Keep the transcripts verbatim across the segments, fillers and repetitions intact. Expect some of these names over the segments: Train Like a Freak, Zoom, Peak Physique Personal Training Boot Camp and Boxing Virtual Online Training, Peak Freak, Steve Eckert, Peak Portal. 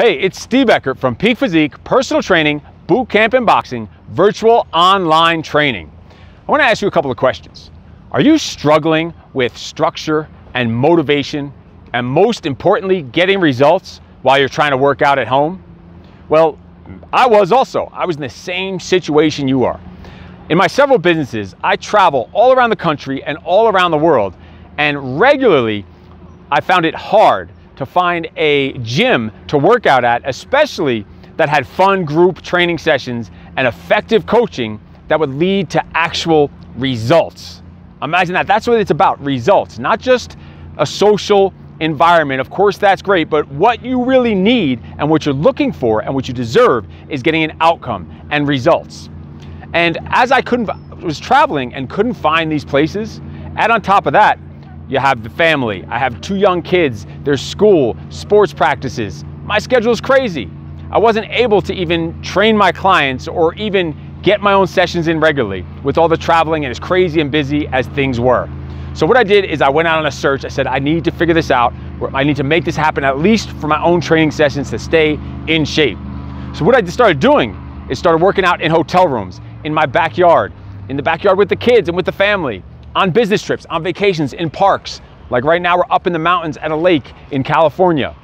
Hey, it's Steve Eckert from Peak Physique Personal Training, Boot Camp and Boxing Virtual Online Training. I want to ask you a couple of questions. Are you struggling with structure and motivation and, most importantly, getting results while you're trying to work out at home? Well, I was also. I was in the same situation you are. In my several businesses, I travel all around the country and all around the world, and regularly I found it hard to find a gym to work out at, especially that had fun group training sessions and effective coaching that would lead to actual results. Imagine that. That's what it's about, results, not just a social environment. Of course, that's great, but what you really need and what you're looking for and what you deserve is getting an outcome and results. And as I couldn't, was traveling and couldn't find these places, and on top of that, you have the family. I have two young kids, there's school, sports practices. My schedule is crazy. I wasn't able to even train my clients or even get my own sessions in regularly with all the traveling and as crazy and busy as things were. So what I did is I went out on a search. I said, I need to figure this out. I need to make this happen, at least for my own training sessions, to stay in shape. So what I started doing is started working out in hotel rooms, in my backyard, in the backyard with the kids and with the family, on business trips, on vacations, in parks. Like right now, we're up in the mountains at a lake in California,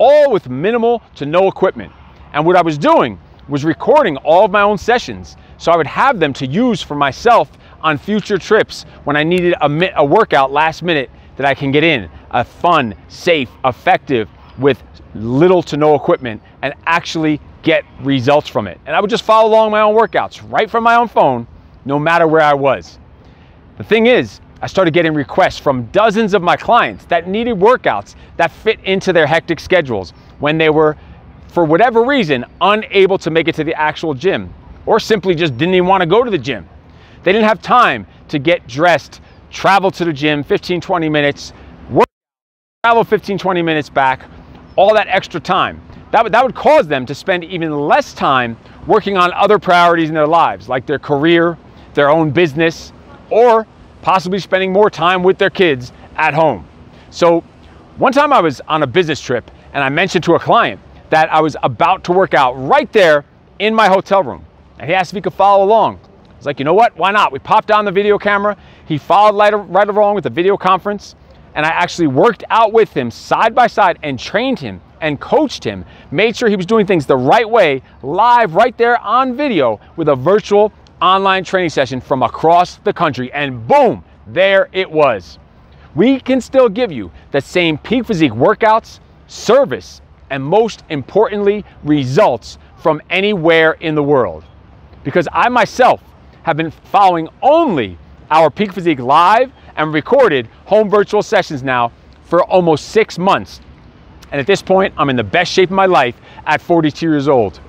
all with minimal to no equipment. And what I was doing was recording all of my own sessions, so I would have them to use for myself on future trips when I needed a, a workout last minute that I can get in, a fun, safe, effective, with little to no equipment, and actually get results from it. And I would just follow along my own workouts right from my own phone, no matter where I was. The thing is, I started getting requests from dozens of my clients that needed workouts that fit into their hectic schedules when they were, for whatever reason, unable to make it to the actual gym, or simply just didn't even want to go to the gym. They didn't have time to get dressed, travel to the gym fifteen, twenty minutes, work, travel fifteen, twenty minutes back, all that extra time. That would, that would cause them to spend even less time working on other priorities in their lives, like their career, their own business, or possibly spending more time with their kids at home. So one time I was on a business trip and I mentioned to a client that I was about to work out right there in my hotel room. And he asked if he could follow along. I was like, you know what, why not? We popped on the video camera. He followed right, right along with the video conference. And I actually worked out with him side by side and trained him and coached him, made sure he was doing things the right way, live right there on video with a virtual online training session from across the country, and boom, there it was. We can still give you the same Peak Physique workouts, service, and most importantly, results from anywhere in the world. Because I myself have been following only our Peak Physique live and recorded home virtual sessions now for almost six months. And at this point, I'm in the best shape of my life at forty-two years old.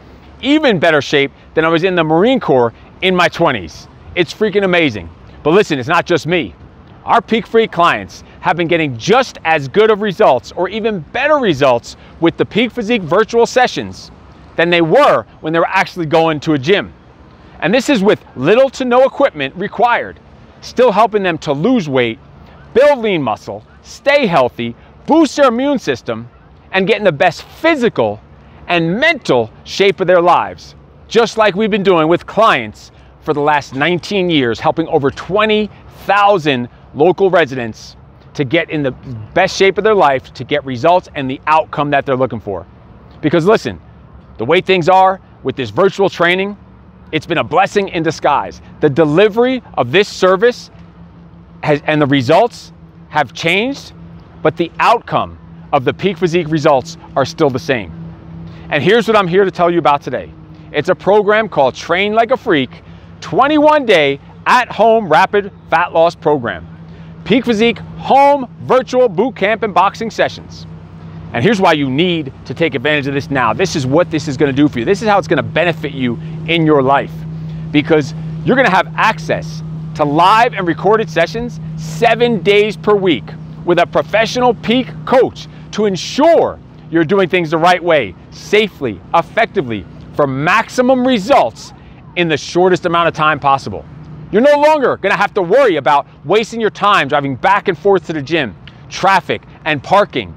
Even better shape than I was in the Marine Corps in my twenties. It's freaking amazing. But listen, it's not just me. Our Peak Freak clients have been getting just as good of results, or even better results, with the Peak Physique virtual sessions than they were when they were actually going to a gym. And this is with little to no equipment required, still helping them to lose weight, build lean muscle, stay healthy, boost their immune system, and get in the best physical and mental shape of their lives. Just like we've been doing with clients for the last nineteen years, helping over twenty thousand local residents to get in the best shape of their life, to get results and the outcome that they're looking for. Because listen, the way things are with this virtual training, it's been a blessing in disguise. The delivery of this service has, and the results have changed, but the outcome of the Peak Physique results are still the same. And here's what I'm here to tell you about today. It's a program called Train Like a Freak, twenty-one day at-home rapid fat loss program. Peak Physique home virtual boot camp and boxing sessions. And here's why you need to take advantage of this now. This is what this is going to do for you. This is how it's going to benefit you in your life, because you're going to have access to live and recorded sessions seven days per week with a professional peak coach to ensure you're doing things the right way, safely, effectively, for maximum results in the shortest amount of time possible. You're no longer gonna have to worry about wasting your time driving back and forth to the gym, traffic and parking,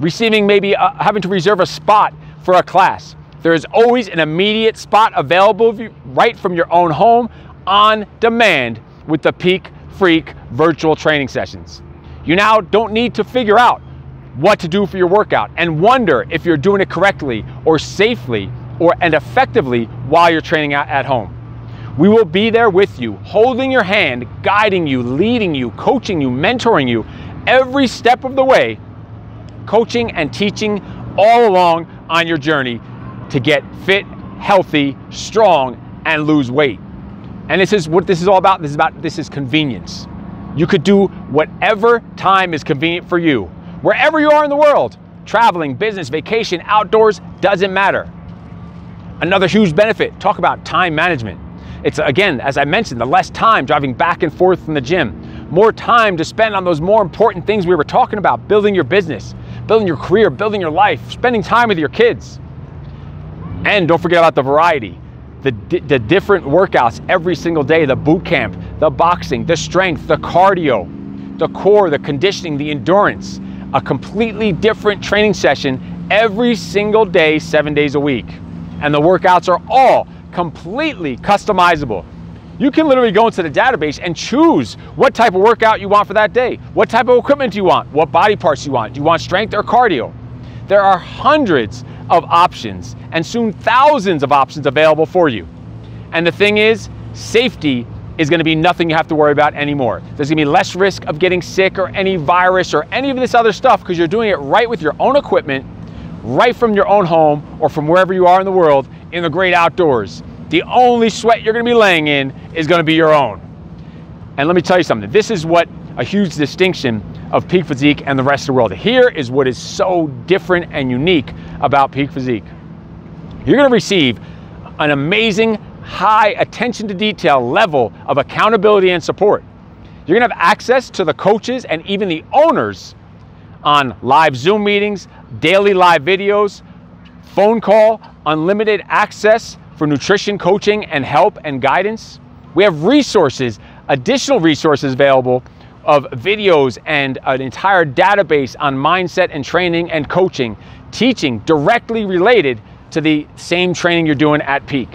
receiving maybe uh, having to reserve a spot for a class. There is always an immediate spot available right from your own home on demand with the Peak Freak virtual training sessions. You now don't need to figure out what to do for your workout and wonder if you're doing it correctly or safely or and effectively while you're training out at home. We will be there with you, holding your hand, guiding you, leading you, coaching you, mentoring you every step of the way, coaching and teaching all along on your journey to get fit, healthy, strong, and lose weight. And this is what this is all about. This is about, this is convenience. You could do whatever time is convenient for you, wherever you are in the world. Traveling, business, vacation, outdoors, doesn't matter. Another huge benefit, talk about time management. It's, again, as I mentioned, the less time driving back and forth from the gym, more time to spend on those more important things we were talking about, building your business, building your career, building your life, spending time with your kids. And don't forget about the variety, the, the different workouts every single day, the boot camp, the boxing, the strength, the cardio, the core, the conditioning, the endurance, a completely different training session every single day, seven days a week. And the workouts are all completely customizable. You can literally go into the database and choose what type of workout you want for that day. What type of equipment do you want? What body parts do you want? Do you want strength or cardio? There are hundreds of options and soon thousands of options available for you. And the thing is, safety is going to be nothing you have to worry about anymore. There's going to be less risk of getting sick or any virus or any of this other stuff because you're doing it right with your own equipment, right from your own home or from wherever you are in the world in the great outdoors. The only sweat you're going to be laying in is going to be your own. And let me tell you something. This is what a huge distinction of Peak Physique and the rest of the world. Here is what is so different and unique about Peak Physique. You're going to receive an amazing high attention to detail level of accountability and support. You're going to have access to the coaches and even the owners on live Zoom meetings, daily live videos, phone call, unlimited access for nutrition coaching and help and guidance. We have resources, additional resources available of videos and an entire database on mindset and training and coaching, teaching directly related to the same training you're doing at Peak.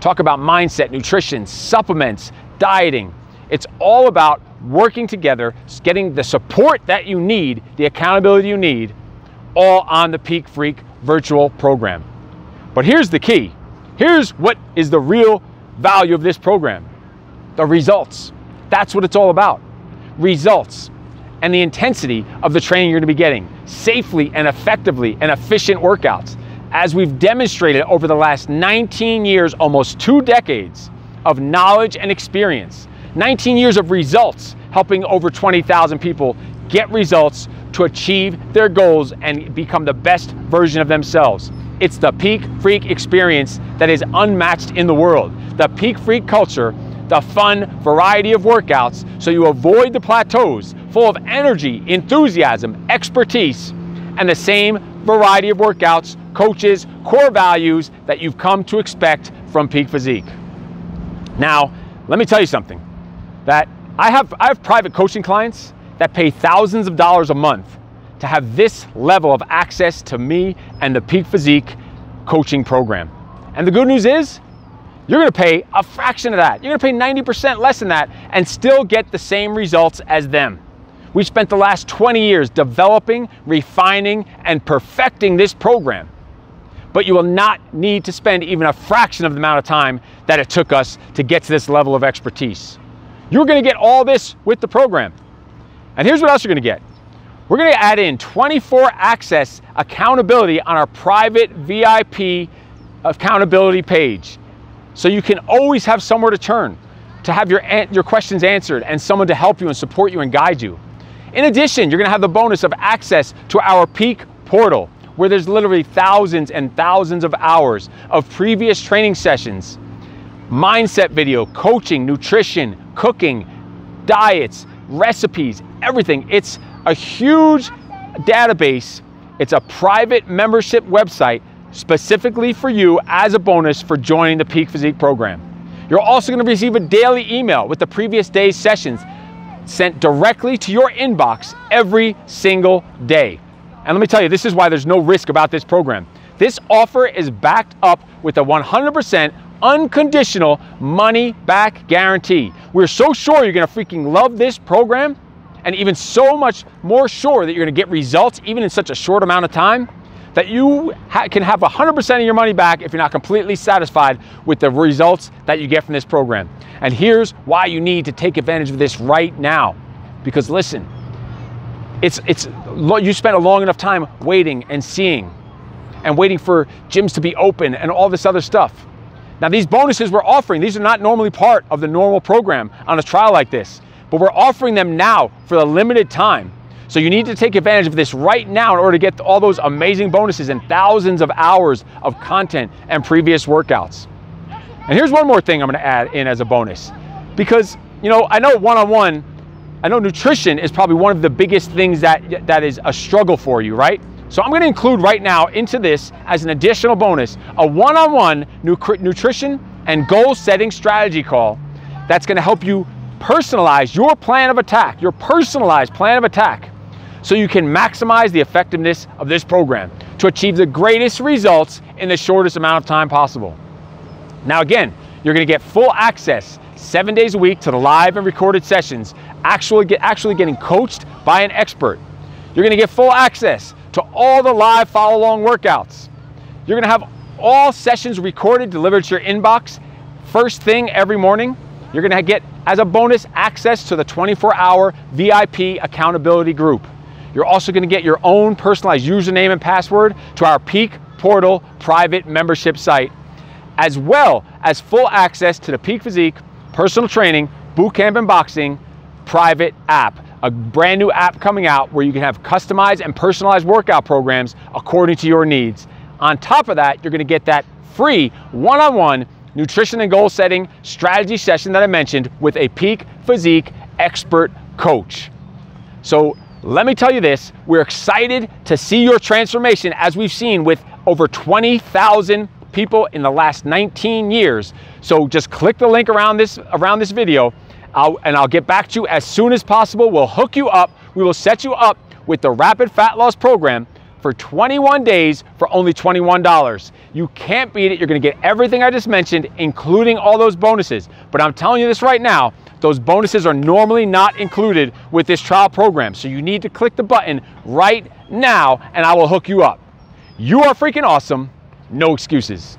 Talk about mindset, nutrition, supplements, dieting. It's all about working together, getting the support that you need, the accountability you need, all on the Peak Freak virtual program. But here's the key. Here's what is the real value of this program. The results. That's what it's all about. Results and the intensity of the training you're going to be getting. Safely and effectively and efficient workouts. As we've demonstrated over the last nineteen years, almost two decades of knowledge and experience, nineteen years of results, helping over twenty thousand people get results to achieve their goals and become the best version of themselves. It's the Peak Freak experience that is unmatched in the world. The Peak Freak culture, the fun variety of workouts, so you avoid the plateaus full of energy, enthusiasm, expertise, and the same variety of workouts, coaches, core values that you've come to expect from Peak Physique. Now, let me tell you something, that I have, I have private coaching clients that pay thousands of dollars a month to have this level of access to me and the Peak Physique coaching program. And the good news is, you're gonna pay a fraction of that. You're gonna pay ninety percent less than that and still get the same results as them. We've spent the last twenty years developing, refining, and perfecting this program. But you will not need to spend even a fraction of the amount of time that it took us to get to this level of expertise. You're gonna get all this with the program. And here's what else you're gonna get. We're gonna add in twenty-four access accountability on our private V I P accountability page. So you can always have somewhere to turn, to have your, your questions answered and someone to help you and support you and guide you. In addition, you're gonna have the bonus of access to our Peak Portal, where there's literally thousands and thousands of hours of previous training sessions, mindset video, coaching, nutrition, cooking, diets, recipes, everything. It's a huge database. It's a private membership website specifically for you as a bonus for joining the Peak Physique program. You're also going to receive a daily email with the previous day's sessions sent directly to your inbox every single day. And let me tell you, this is why there's no risk about this program. This offer is backed up with a one hundred percent unconditional money back guarantee. We're so sure you're gonna freaking love this program, and even so much more sure that you're gonna get results even in such a short amount of time, that you ha can have one hundred percent of your money back if you're not completely satisfied with the results that you get from this program. And here's why you need to take advantage of this right now. Because listen, it's, it's, you spent a long enough time waiting and seeing and waiting for gyms to be open and all this other stuff. Now, these bonuses we're offering, these are not normally part of the normal program on a trial like this, but we're offering them now for a limited time. So you need to take advantage of this right now in order to get all those amazing bonuses and thousands of hours of content and previous workouts. And here's one more thing I'm gonna add in as a bonus. Because, you know, I know one-on-one, I know nutrition is probably one of the biggest things that, that is a struggle for you, right? So I'm gonna include right now into this as an additional bonus, a one-on-one nutrition and goal-setting strategy call that's gonna help you personalize your plan of attack, your personalized plan of attack, so you can maximize the effectiveness of this program to achieve the greatest results in the shortest amount of time possible. Now again, you're gonna get full access seven days a week to the live and recorded sessions, actually, get, actually getting coached by an expert. You're gonna get full access to all the live follow-along workouts. You're gonna have all sessions recorded, delivered to your inbox first thing every morning. You're gonna get, as a bonus, access to the twenty-four hour V I P accountability group. You're also gonna get your own personalized username and password to our Peak Portal private membership site, as well as full access to the Peak Physique Personal Training Boot Camp and Boxing private app, a brand new app coming out where you can have customized and personalized workout programs according to your needs. On top of that, you're gonna get that free one-on-one nutrition and goal setting strategy session that I mentioned with a Peak Physique expert coach. So let me tell you this, we're excited to see your transformation, as we've seen with over twenty thousand people in the last nineteen years. So just click the link around this, around this video I'll, and I'll get back to you as soon as possible. We'll hook you up. We will set you up with the Rapid Fat Loss Program for twenty-one days for only twenty-one dollars. You can't beat it. You're gonna get everything I just mentioned, including all those bonuses. But I'm telling you this right now, those bonuses are normally not included with this trial program. So you need to click the button right now and I will hook you up. You are freaking awesome. No excuses.